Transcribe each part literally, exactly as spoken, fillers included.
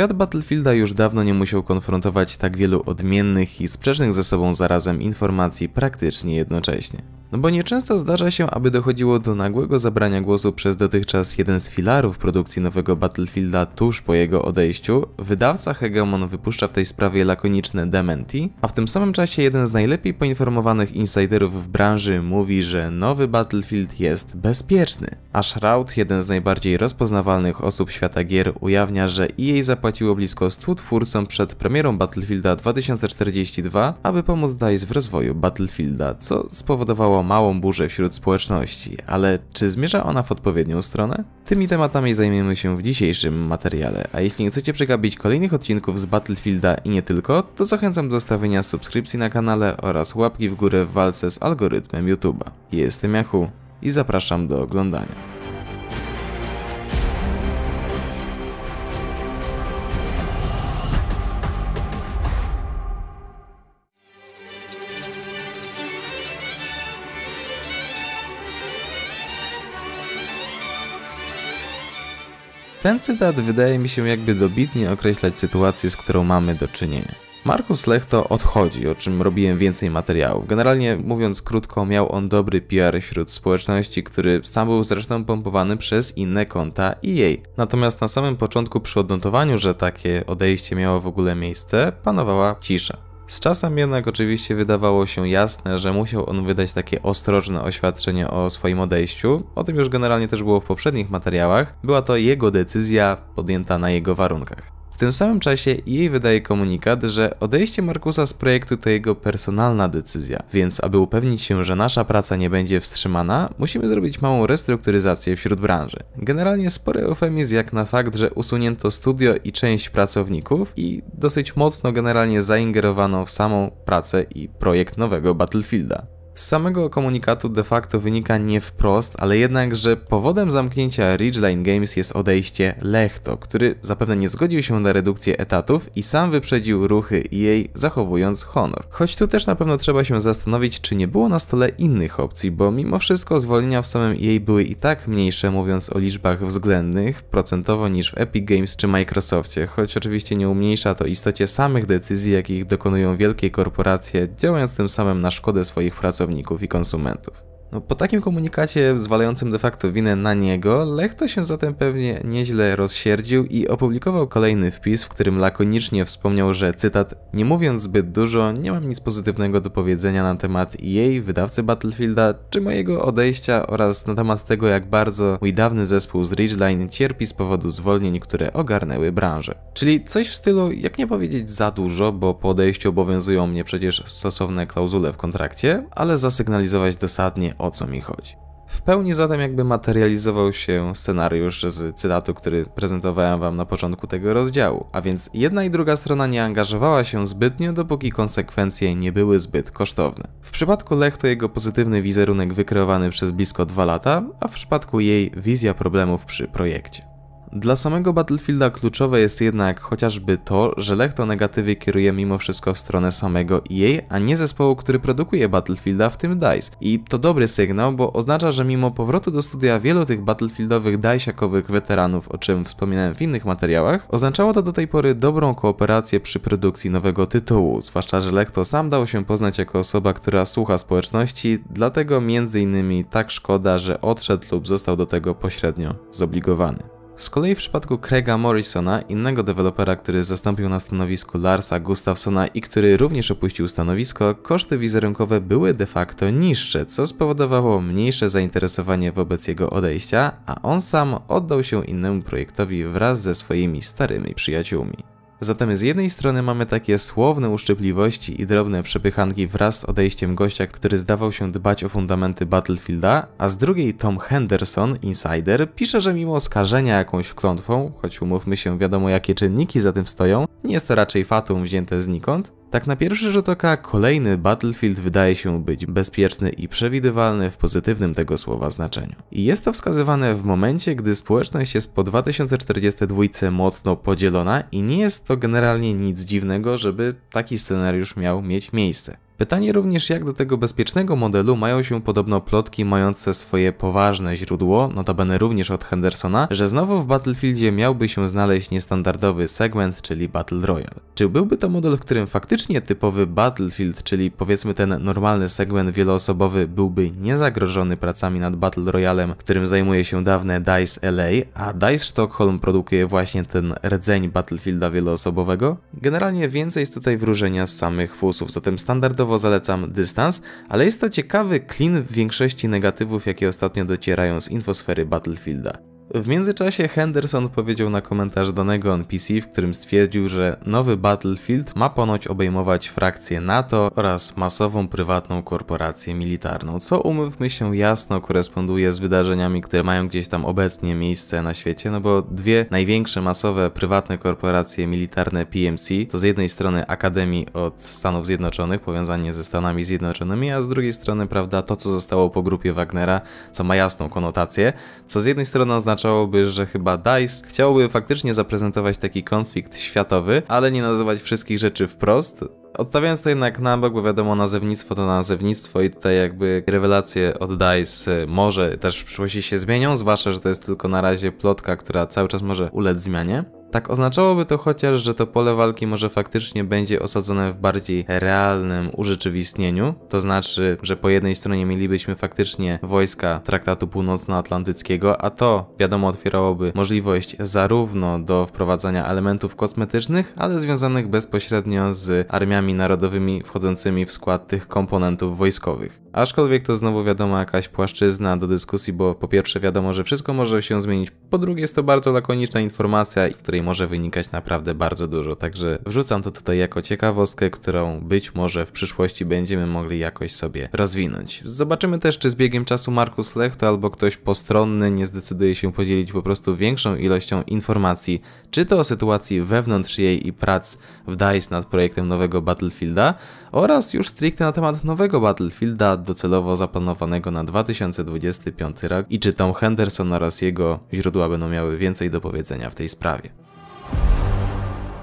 Świat Battlefielda już dawno nie musiał konfrontować tak wielu odmiennych i sprzecznych ze sobą zarazem informacji praktycznie jednocześnie. No bo nieczęsto zdarza się, aby dochodziło do nagłego zabrania głosu przez dotychczas jeden z filarów produkcji nowego Battlefielda tuż po jego odejściu, wydawca Hegemon wypuszcza w tej sprawie lakoniczne dementi, a w tym samym czasie jeden z najlepiej poinformowanych insiderów w branży mówi, że nowy Battlefield jest bezpieczny. A Shroud, jeden z najbardziej rozpoznawalnych osób świata gier, ujawnia, że E A zapłaciło blisko stu twórcom przed premierą Battlefielda dwa tysiące czterdzieści dwa, aby pomóc DICE w rozwoju Battlefielda, co spowodowało małą burzę wśród społeczności, ale czy zmierza ona w odpowiednią stronę? Tymi tematami zajmiemy się w dzisiejszym materiale, a jeśli nie chcecie przegapić kolejnych odcinków z Battlefielda i nie tylko, to zachęcam do zostawienia subskrypcji na kanale oraz łapki w górę w walce z algorytmem YouTube'a. Jestem Jachu i zapraszam do oglądania. Ten cytat wydaje mi się jakby dobitnie określać sytuację, z którą mamy do czynienia. Marcus Lehto odchodzi, o czym robiłem więcej materiałów. Generalnie mówiąc krótko, miał on dobry P R wśród społeczności, który sam był zresztą pompowany przez inne konta E A. Natomiast na samym początku przy odnotowaniu, że takie odejście miało w ogóle miejsce, panowała cisza. Z czasem jednak oczywiście wydawało się jasne, że musiał on wydać takie ostrożne oświadczenie o swoim odejściu. O tym już generalnie też było w poprzednich materiałach. Była to jego decyzja podjęta na jego warunkach. W tym samym czasie E A wydaje komunikat, że odejście Marcusa z projektu to jego personalna decyzja, więc aby upewnić się, że nasza praca nie będzie wstrzymana, musimy zrobić małą restrukturyzację wśród branży. Generalnie spory eufemizm jak na fakt, że usunięto studio i część pracowników i dosyć mocno generalnie zaingerowano w samą pracę i projekt nowego Battlefielda. Z samego komunikatu de facto wynika nie wprost, ale jednak, że powodem zamknięcia Ridgeline Games jest odejście Lehto, który zapewne nie zgodził się na redukcję etatów i sam wyprzedził ruchy E A, zachowując honor. Choć tu też na pewno trzeba się zastanowić, czy nie było na stole innych opcji, bo mimo wszystko zwolnienia w samym E A były i tak mniejsze, mówiąc o liczbach względnych, procentowo niż w Epic Games czy Microsoftie, choć oczywiście nie umniejsza to istocie samych decyzji, jakich dokonują wielkie korporacje, działając tym samym na szkodę swoich pracowników i konsumentów. No, po takim komunikacie zwalającym de facto winę na niego, Lehto się zatem pewnie nieźle rozsierdził i opublikował kolejny wpis, w którym lakonicznie wspomniał, że cytat: nie mówiąc zbyt dużo, nie mam nic pozytywnego do powiedzenia na temat E A, wydawcy Battlefielda, czy mojego odejścia oraz na temat tego, jak bardzo mój dawny zespół z Ridgeline cierpi z powodu zwolnień, które ogarnęły branżę. Czyli coś w stylu, jak nie powiedzieć za dużo, bo po odejściu obowiązują mnie przecież stosowne klauzule w kontrakcie, ale zasygnalizować dosadnie, o co mi chodzi. W pełni zatem jakby materializował się scenariusz z cytatu, który prezentowałem wam na początku tego rozdziału, a więc jedna i druga strona nie angażowała się zbytnio, dopóki konsekwencje nie były zbyt kosztowne. W przypadku Lehto jego pozytywny wizerunek wykreowany przez blisko dwa lata, a w przypadku jej wizja problemów przy projekcie. Dla samego Battlefielda kluczowe jest jednak chociażby to, że Lehto negatywy kieruje mimo wszystko w stronę samego E A, a nie zespołu, który produkuje Battlefielda, w tym DICE. I to dobry sygnał, bo oznacza, że mimo powrotu do studia wielu tych Battlefieldowych DICE-akowych weteranów, o czym wspominałem w innych materiałach, oznaczało to do tej pory dobrą kooperację przy produkcji nowego tytułu, zwłaszcza że Lehto sam dał się poznać jako osoba, która słucha społeczności, dlatego m.in. tak szkoda, że odszedł lub został do tego pośrednio zobligowany. Z kolei w przypadku Craiga Morrisona, innego dewelopera, który zastąpił na stanowisku Larsa Gustavssona i który również opuścił stanowisko, koszty wizerunkowe były de facto niższe, co spowodowało mniejsze zainteresowanie wobec jego odejścia, a on sam oddał się innemu projektowi wraz ze swoimi starymi przyjaciółmi. Zatem z jednej strony mamy takie słowne uszczypliwości i drobne przepychanki wraz z odejściem gościa, który zdawał się dbać o fundamenty Battlefielda, a z drugiej Tom Henderson, insider, pisze, że mimo skażenia jakąś klątwą, choć umówmy się, wiadomo jakie czynniki za tym stoją, nie jest to raczej fatum wzięte znikąd, tak na pierwszy rzut oka kolejny Battlefield wydaje się być bezpieczny i przewidywalny w pozytywnym tego słowa znaczeniu. I jest to wskazywane w momencie, gdy społeczność jest po dwa tysiące czterdziestej dwójce mocno podzielona i nie jest to generalnie nic dziwnego, żeby taki scenariusz miał mieć miejsce. Pytanie również, jak do tego bezpiecznego modelu mają się podobno plotki mające swoje poważne źródło, notabene również od Hendersona, że znowu w Battlefieldzie miałby się znaleźć niestandardowy segment, czyli Battle Royale. Czy byłby to model, w którym faktycznie typowy Battlefield, czyli powiedzmy ten normalny segment wieloosobowy, byłby niezagrożony pracami nad Battle Royalem, którym zajmuje się dawne DICE L A, a DICE Stockholm produkuje właśnie ten rdzeń Battlefielda wieloosobowego? Generalnie więcej jest tutaj wróżenia z samych fusów, zatem standardowo zalecam dystans, ale jest to ciekawy klin w większości negatywów, jakie ostatnio docierają z infosfery Battlefielda. W międzyczasie Henderson odpowiedział na komentarz danego N P C, w którym stwierdził, że nowy Battlefield ma ponoć obejmować frakcję NATO oraz masową prywatną korporację militarną, co umówmy się jasno koresponduje z wydarzeniami, które mają gdzieś tam obecnie miejsce na świecie, no bo dwie największe masowe prywatne korporacje militarne P M C to z jednej strony Akademii od Stanów Zjednoczonych, powiązanie ze Stanami Zjednoczonymi, a z drugiej strony, prawda, to co zostało po grupie Wagnera, co ma jasną konotację, co z jednej strony oznacza, że chyba DICE chciałoby faktycznie zaprezentować taki konflikt światowy, ale nie nazywać wszystkich rzeczy wprost. Odstawiając to jednak na bok, bo wiadomo, nazewnictwo to nazewnictwo i tutaj jakby rewelacje od DICE może też w przyszłości się zmienią, zwłaszcza, że to jest tylko na razie plotka, która cały czas może ulec zmianie. Tak oznaczałoby to chociaż, że to pole walki może faktycznie będzie osadzone w bardziej realnym urzeczywistnieniu, to znaczy, że po jednej stronie mielibyśmy faktycznie wojska Traktatu Północnoatlantyckiego, a to wiadomo otwierałoby możliwość zarówno do wprowadzania elementów kosmetycznych, ale związanych bezpośrednio z armiami narodowymi wchodzącymi w skład tych komponentów wojskowych. Aczkolwiek to znowu wiadomo jakaś płaszczyzna do dyskusji, bo po pierwsze wiadomo, że wszystko może się zmienić, po drugie jest to bardzo lakoniczna informacja, z której może wynikać naprawdę bardzo dużo, także wrzucam to tutaj jako ciekawostkę, którą być może w przyszłości będziemy mogli jakoś sobie rozwinąć. Zobaczymy też, czy z biegiem czasu Marcus Lehto albo ktoś postronny nie zdecyduje się podzielić po prostu większą ilością informacji, czy to o sytuacji wewnątrz E A i prac w DICE nad projektem nowego Battlefielda, oraz już stricte na temat nowego Battlefielda, docelowo zaplanowanego na dwa tysiące dwudziesty piąty rok, i czy Tom Henderson oraz jego źródła będą miały więcej do powiedzenia w tej sprawie.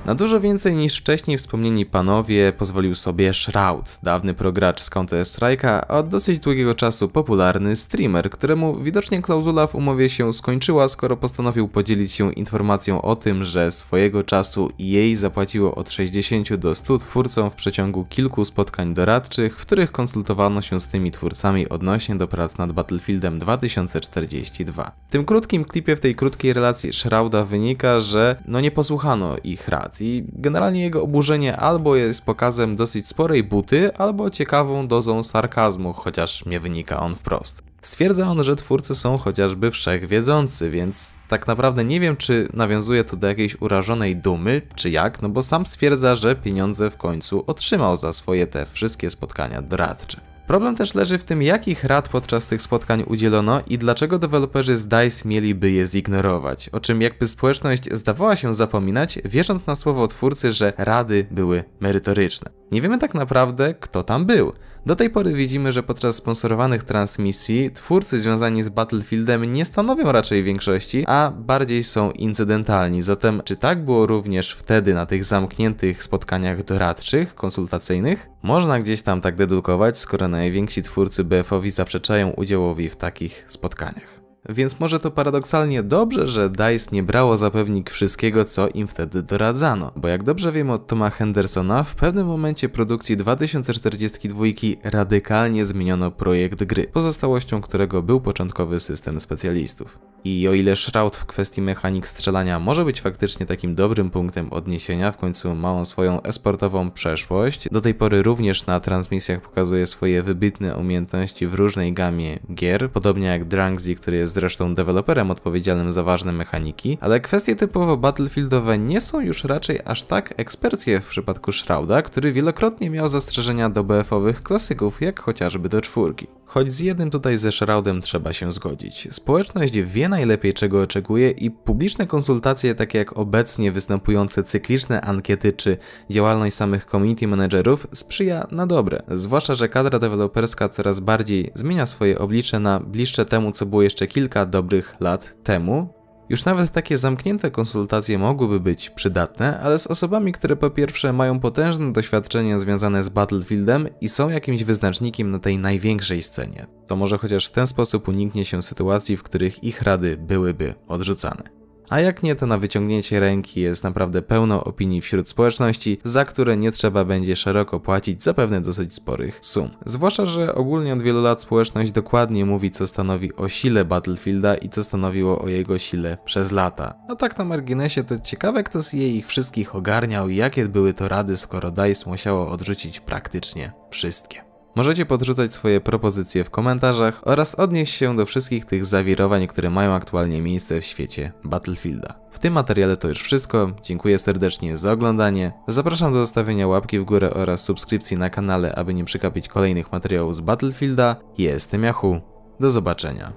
Na dużo więcej niż wcześniej wspomnieni panowie pozwolił sobie Shroud, dawny progracz z Counter-Strike'a, a od dosyć długiego czasu popularny streamer, któremu widocznie klauzula w umowie się skończyła, skoro postanowił podzielić się informacją o tym, że swojego czasu E A zapłaciło od sześćdziesięciu do stu twórcom w przeciągu kilku spotkań doradczych, w których konsultowano się z tymi twórcami odnośnie do prac nad Battlefieldem dwa tysiące czterdzieści dwa. W tym krótkim klipie, w tej krótkiej relacji Shrouda wynika, że no nie posłuchano ich rad. I generalnie jego oburzenie albo jest pokazem dosyć sporej buty, albo ciekawą dozą sarkazmu, chociaż nie wynika on wprost. Stwierdza on, że twórcy są chociażby wszechwiedzący, więc tak naprawdę nie wiem, czy nawiązuje to do jakiejś urażonej dumy, czy jak, no bo sam stwierdza, że pieniądze w końcu otrzymał za swoje te wszystkie spotkania doradcze. Problem też leży w tym, jakich rad podczas tych spotkań udzielono i dlaczego deweloperzy z DICE mieliby je zignorować, o czym jakby społeczność zdawała się zapominać, wierząc na słowo twórcy, że rady były merytoryczne. Nie wiemy tak naprawdę, kto tam był. Do tej pory widzimy, że podczas sponsorowanych transmisji twórcy związani z Battlefieldem nie stanowią raczej większości, a bardziej są incydentalni. Zatem czy tak było również wtedy na tych zamkniętych spotkaniach doradczych, konsultacyjnych? Można gdzieś tam tak dedukować, skoro najwięksi twórcy B F owi zaprzeczają udziałowi w takich spotkaniach. Więc może to paradoksalnie dobrze, że DICE nie brało za pewnik wszystkiego, co im wtedy doradzano, bo jak dobrze wiemy od Toma Hendersona, w pewnym momencie produkcji dwa tysiące czterdzieści dwa radykalnie zmieniono projekt gry, pozostałością którego był początkowy system specjalistów. I o ile Shroud w kwestii mechanik strzelania może być faktycznie takim dobrym punktem odniesienia, w końcu ma on swoją esportową przeszłość, do tej pory również na transmisjach pokazuje swoje wybitne umiejętności w różnej gamie gier, podobnie jak Drangsy, który jest zresztą deweloperem odpowiedzialnym za ważne mechaniki, ale kwestie typowo battlefieldowe nie są już raczej aż tak eksperckie w przypadku Shrouda, który wielokrotnie miał zastrzeżenia do B F owych klasyków, jak chociażby do czwórki. Choć z jednym tutaj ze Shroudem trzeba się zgodzić. Społeczność wie najlepiej, czego oczekuje, i publiczne konsultacje, takie jak obecnie występujące cykliczne ankiety czy działalność samych community managerów, sprzyja na dobre. Zwłaszcza, że kadra deweloperska coraz bardziej zmienia swoje oblicze na bliższe temu, co było jeszcze kilka dobrych lat temu. Już nawet takie zamknięte konsultacje mogłyby być przydatne, ale z osobami, które po pierwsze mają potężne doświadczenie związane z Battlefieldem i są jakimś wyznacznikiem na tej największej scenie. To może chociaż w ten sposób uniknie się sytuacji, w których ich rady byłyby odrzucane. A jak nie, to na wyciągnięcie ręki jest naprawdę pełno opinii wśród społeczności, za które nie trzeba będzie szeroko płacić zapewne dosyć sporych sum. Zwłaszcza, że ogólnie od wielu lat społeczność dokładnie mówi, co stanowi o sile Battlefielda i co stanowiło o jego sile przez lata. A tak na marginesie to ciekawe, kto z E A ich wszystkich ogarniał i jakie były to rady, skoro DICE musiało odrzucić praktycznie wszystkie. Możecie podrzucać swoje propozycje w komentarzach oraz odnieść się do wszystkich tych zawirowań, które mają aktualnie miejsce w świecie Battlefielda. W tym materiale to już wszystko, dziękuję serdecznie za oglądanie, zapraszam do zostawienia łapki w górę oraz subskrypcji na kanale, aby nie przekapić kolejnych materiałów z Battlefielda. Jestem Jachu, do zobaczenia,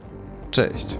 cześć!